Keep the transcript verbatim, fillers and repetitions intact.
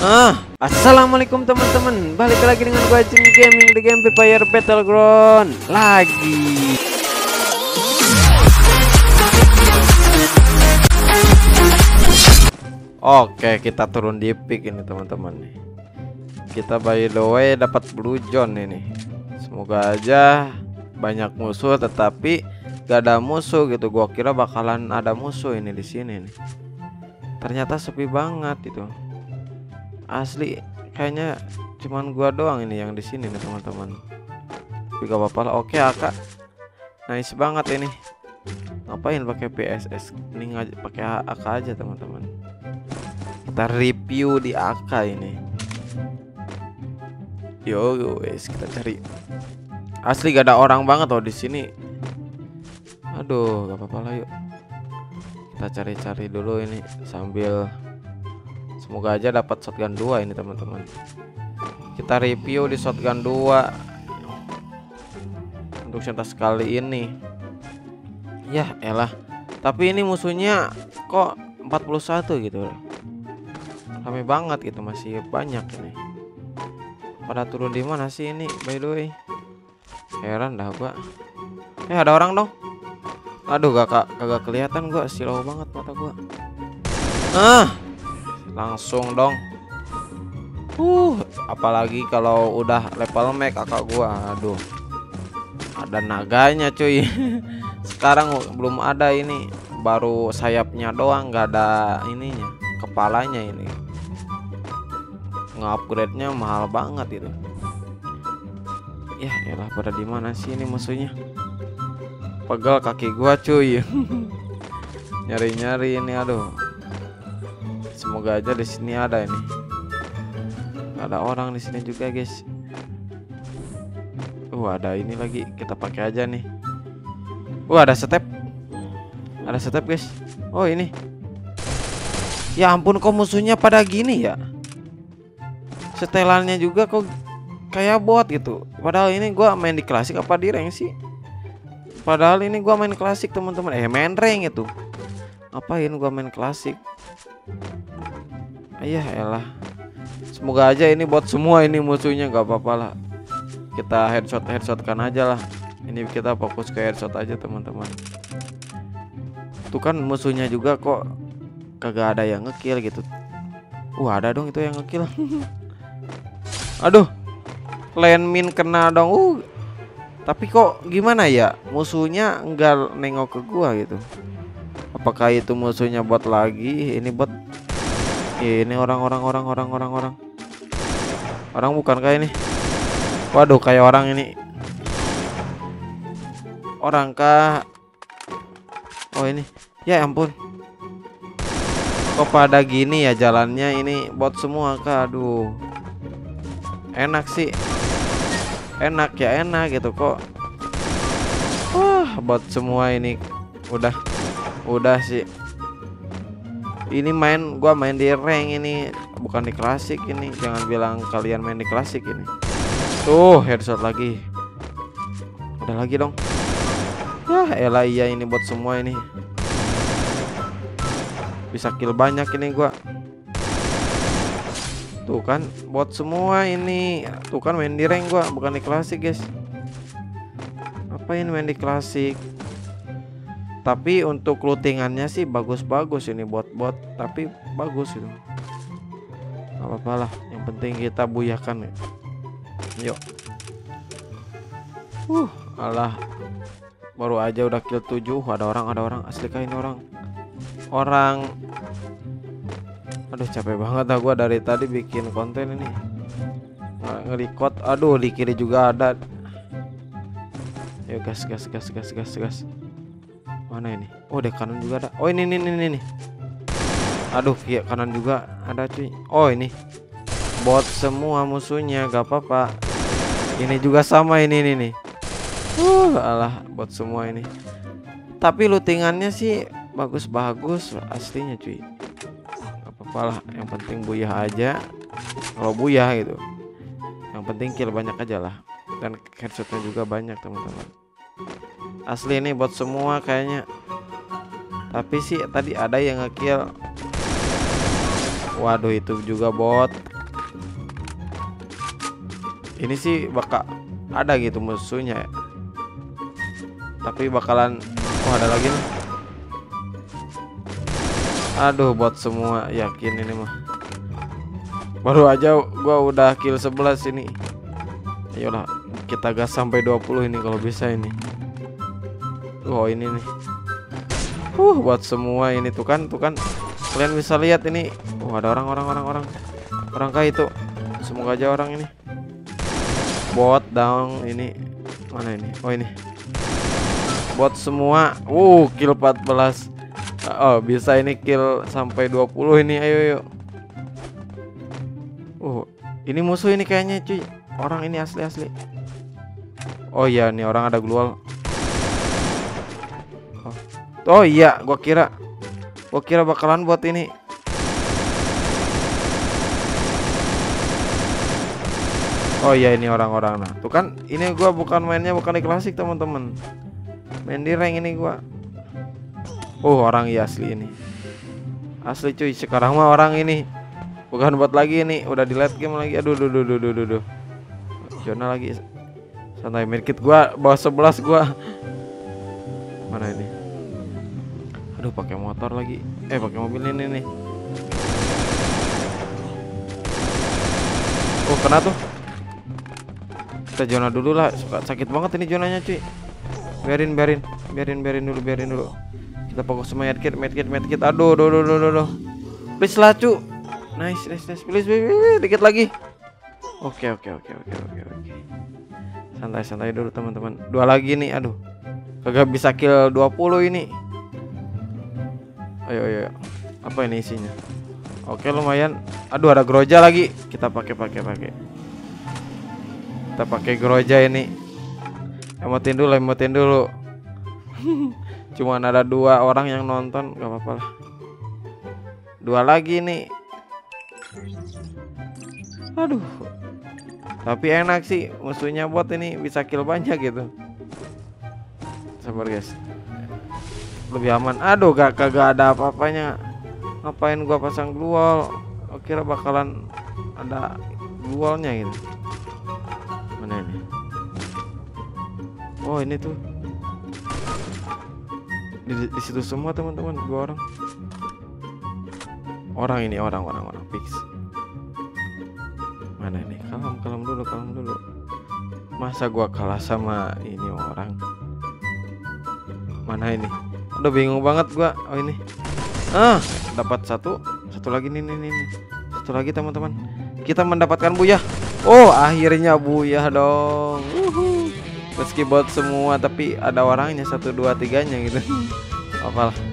Ah, assalamualaikum teman-teman. Balik lagi dengan gua Zayn Gaming di game Free Fire Battleground lagi. Oke, kita turun di pick ini teman-teman. Kita by the way dapat blue zone ini. Semoga aja banyak musuh, tetapi gak ada musuh gitu. Gua kira bakalan ada musuh ini di sini nih. Ternyata sepi banget itu. Asli kayaknya cuman gua doang ini yang di sini nih teman-teman. Tapi gak apa-apa lah. Oke, Aka. Nice banget ini. Ngapain pakai P S S? Ini nggak pakai A K aja teman-teman. Kita review di A K ini. Yo guys, kita cari. Asli gak ada orang banget loh di sini. Aduh, gak apa-apa lah yuk. Kita cari-cari dulu ini sambil. Semoga aja dapat shotgun dua ini teman-teman. Kita review di shotgun dua untuk sentas kali ini. Yah elah. Tapi ini musuhnya kok empat puluh satu gitu. Rame banget gitu, masih banyak ini. Pada turun di mana sih ini by the way? Heran dah gua. Eh ada orang dong. Aduh kakak kagak kelihatan gua, silau banget mata gua. Ah. Langsung dong. Uh, apalagi kalau udah level max kakak gua. Aduh. Ada naganya cuy. Sekarang belum ada ini. Baru sayapnya doang, nggak ada ininya. Kepalanya ini. Nge-upgrade-nya mahal banget itu. Ya, elah pada di mana sih ini musuhnya? Pegal kaki gua cuy. Nyari-nyari ini aduh. Semoga aja di sini ada ini. Ada orang di sini juga, guys. Uh, ada ini lagi. Kita pakai aja nih. Uh, ada step. Ada step, guys. Oh, ini. Ya ampun, kok musuhnya pada gini ya? Setelannya juga kok kayak bot gitu. Padahal ini gua main di klasik apa di rank sih? Padahal ini gua main klasik, teman-teman. Eh, main rank itu. Ngapain gua main klasik? Ayah elah. Semoga aja ini bot semua ini musuhnya, nggak apa-apa lah. Kita headshot headshot kan aja lah. Ini kita fokus ke headshot aja teman-teman. Itu kan musuhnya juga kok kagak ada yang ngekill gitu. Wah uh, ada dong itu yang ngekill. Aduh, landmine kena dong. Uh, tapi kok gimana ya? Musuhnya nggak nengok ke gua gitu. Apakah itu musuhnya bot lagi? Ini bot. Ini orang-orang orang-orang orang-orang. Orang bukan kayak ini. Waduh, kayak orang ini. Orang kah? Oh, ini. Ya ampun. Kok pada gini ya jalannya ini bot semua kah? Aduh. Enak sih. Enak ya enak gitu kok. Wah, bot semua ini. Udah. Udah sih. Ini main, gua main di rank ini, bukan di klasik ini. Jangan bilang kalian main di klasik ini. Tuh, headshot lagi. Ada lagi dong. Yah, elah iya ini bot semua ini. Bisa kill banyak ini gua. Tuh kan, bot semua ini. Tuh kan main di rank gua, bukan di klasik, guys. Apain main di klasik? Tapi untuk lootingannya sih bagus-bagus ini bot-bot, tapi bagus itu. Gak apa-apa lah, yang penting kita buyahkan ya. Yuk. Uh, alah. Baru aja udah kill tujuh. Ada orang, ada orang. Asli kah ini orang? Orang. Aduh, capek banget lah gua dari tadi bikin konten ini. Nge-record. Aduh, di kiri juga ada. Yuk gas gas gas gas gas gas. Mana ini? Oh, di kanan juga ada. Oh, ini ini ini ini. Aduh, iya kanan juga ada cuy. Oh, ini. Bot semua musuhnya, gak apa-apa. Ini juga sama ini ini nih. Uh, alah, bot semua ini. Tapi lootingannya sih bagus-bagus aslinya cuy. Gak apa-apa lah, yang penting buyah aja. Kalau buyah gitu. Yang penting kill banyak aja lah. Dan headshotnya juga banyak, teman-teman. Asli ini bot semua kayaknya. Tapi sih tadi ada yang ngekill. Waduh itu juga bot. ini sih bakal ada gitu musuhnya ya. Tapi bakalan, oh ada lagi nih. Aduh bot semua, yakin ini mah. Baru aja gua udah kill sebelas ini. Ayolah kita gas sampai dua puluh ini kalau bisa ini. Oh ini nih. Uh buat semua ini tuh kan, tuh kan. Kalian bisa lihat ini. Oh ada orang-orang orang-orang. Orangkah itu? Semoga aja orang ini. Bot down ini. Mana ini? Oh ini. Bot semua. Uh kill empat belas. Oh bisa ini kill sampai dua puluh ini. Ayo yuk. Uh ini musuh ini kayaknya cuy. Orang ini asli-asli. Oh iya nih orang ada glual. Oh, oh iya, gua kira gua kira bakalan buat ini. Oh iya ini orang-orang. Nah, tuh kan ini gua bukan mainnya bukan di klasik, teman-teman. Main di rank ini gua. Oh, orang iya asli ini. Asli cuy, sekarang mah orang ini. Bukan buat lagi ini, udah di late game lagi. Aduh, duh duh duh duh duh. Jona lagi. Santai medkit gua bawa sebelas gua. Mana ini? Aduh pakai motor lagi. Eh pakai mobil ini nih. Oh kena tuh. Kita zona dulu lah. Suka sakit banget ini zonanya cuy. Biarin biarin biarin biarin dulu biarin dulu. Kita fokus sama medkit medkit medkit. Aduh do do do do do. Please lah cu. Nice nice nice. Please please dikit lagi. Oke oke oke oke oke oke. Santai-santai dulu teman-teman. Dua lagi nih, aduh. Kagak bisa kill dua puluh ini. Ayo ayo. Apa ini isinya? Oke lumayan. Aduh ada groja lagi. Kita pakai pakai pakai. Kita pakai groja ini. Emotin dulu, emotin dulu. Cuman ada dua orang yang nonton, gak apa-apa lah. Dua lagi nih. Aduh. Tapi enak sih, musuhnya bot ini bisa kill banyak gitu. Sabar guys, lebih aman. Aduh gak kagak ada apa-apanya. Ngapain gua pasang glual? Kira bakalan ada glualnya gitu. Mana ini? Oh ini tuh di, di situ semua teman-teman. Dua orang. Orang ini orang-orang orang fix. Mana ini? Kalem kalem dulu kalem dulu. Masa gua kalah sama ini orang? Mana ini? Udah bingung banget gua. Oh ini. Ah, dapat satu. Satu lagi nih nih nih. Satu lagi teman-teman. Kita mendapatkan buyah. Oh, akhirnya buyah dong. Uhuh. Meski bot semua tapi ada orangnya satu dua tiganya gitu. Apalah.